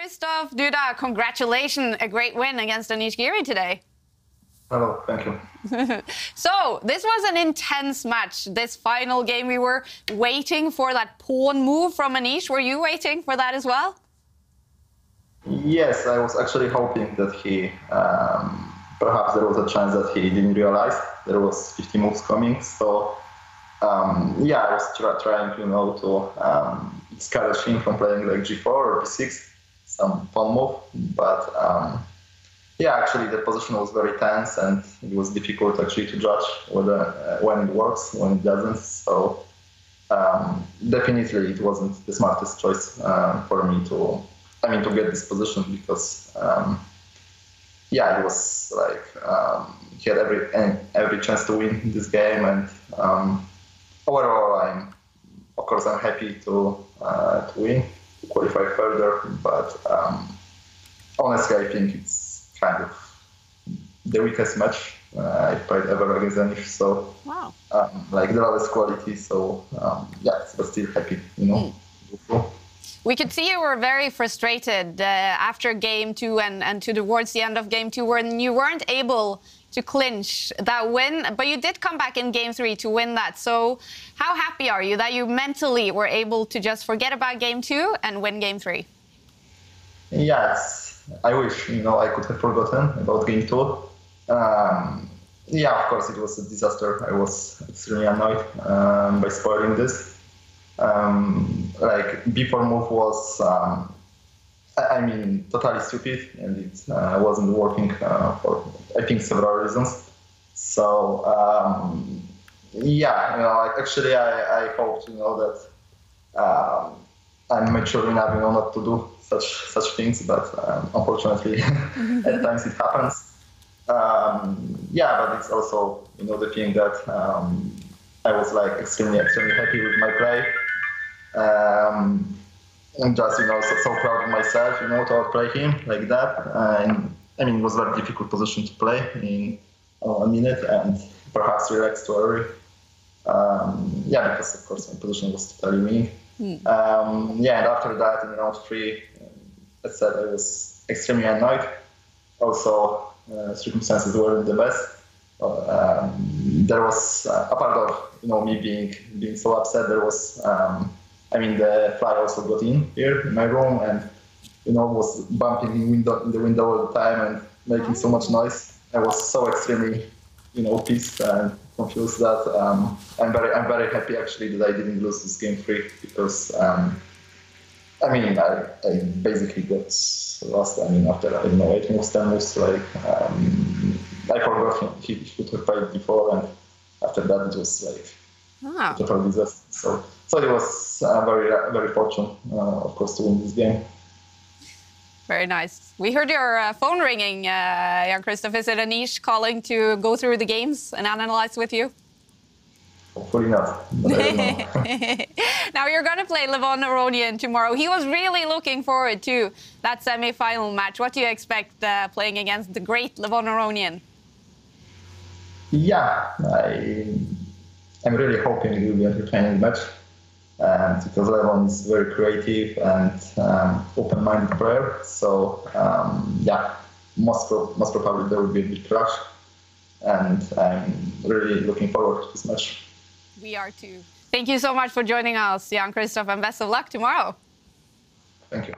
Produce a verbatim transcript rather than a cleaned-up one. Christoph Duda, congratulations. A great win against Anish Giri today. Hello, thank you. So, this was an intense match, this final game. We were waiting for that pawn move from Anish. Were you waiting for that as well? Yes, I was actually hoping that he, um, perhaps there was a chance that he didn't realize there was fifty moves coming. So, um, yeah, I was tra trying, you know, to um, discourage him from playing like G four or B six, some pawn move, but... Um, Yeah, actually, the position was very tense, and it was difficult actually to judge whether uh, when it works, when it doesn't. So um, definitely, it wasn't the smartest choice uh, for me to, I mean, to get this position because, um, yeah, it was like um, he had every every chance to win this game, and um, overall, I'm of course I'm happy to uh, to win, to qualify further. But um, honestly, I think it's kind of the weakest match uh, I played ever against Anish, so wow. um, like the lowest quality, so um, yeah, but still happy, you know. Mm. We could see you were very frustrated uh, after game two and, and to towards the end of game two when you weren't able to clinch that win, but you did come back in game three to win that. So how happy are you that you mentally were able to just forget about game two and win game three? Yes. I wish, you know, I could have forgotten about game two. Um, yeah, of course, it was a disaster. I was extremely annoyed um, by spoiling this. Um, like, B four move was, um, I mean, totally stupid, and it uh, wasn't working uh, for, I think, several reasons. So, um, yeah, you know, actually, I, I hoped, you know, that um, I'm mature enough, you know, not to do Such, such things, but um, unfortunately, at times it happens. Um, yeah, but it's also, you know, the thing that um, I was like extremely, extremely happy with my play. Um, and just, you know, so, so proud of myself, you know, to outplay him like that. And I mean, it was a very difficult position to play in uh, a minute and perhaps relaxed to early. Um, yeah, because of course my position was totally weak. Mm. Um, yeah, and after that, in round three, as I said, I was extremely annoyed. Also, uh, circumstances weren't the best. Uh, um, there was, uh, apart of you know me being being so upset, there was, um, I mean, the fly also got in here in my room, and you know was bumping in window in the window all the time and making so much noise. I was so extremely, you know, pissed and confused that um, I'm very, I'm very happy actually that I didn't lose this game three because um, I mean I, I basically got lost. I mean after I don't know eight moves, ten moves, like um, I forgot he should have played before, and after that it was like wow. total disaster. So, so it was uh, very, very fortunate, uh, of course, to win this game. Very nice. We heard your uh, phone ringing, uh, Jan Christoph. Is it Anish calling to go through the games and analyze with you? Hopefully not. Now you're going to play Levon Aronian tomorrow. He was really looking forward to that semi-final match. What do you expect uh, playing against the great Levon Aronian? Yeah, I, I'm really hoping it will be an entertaining match. And because Levon is very creative and um, open-minded player, so um, yeah, most pro most probably there will be a big clash, and I'm really looking forward to this match. We are too. Thank you so much for joining us, Jan Christoph, and best of luck tomorrow. Thank you.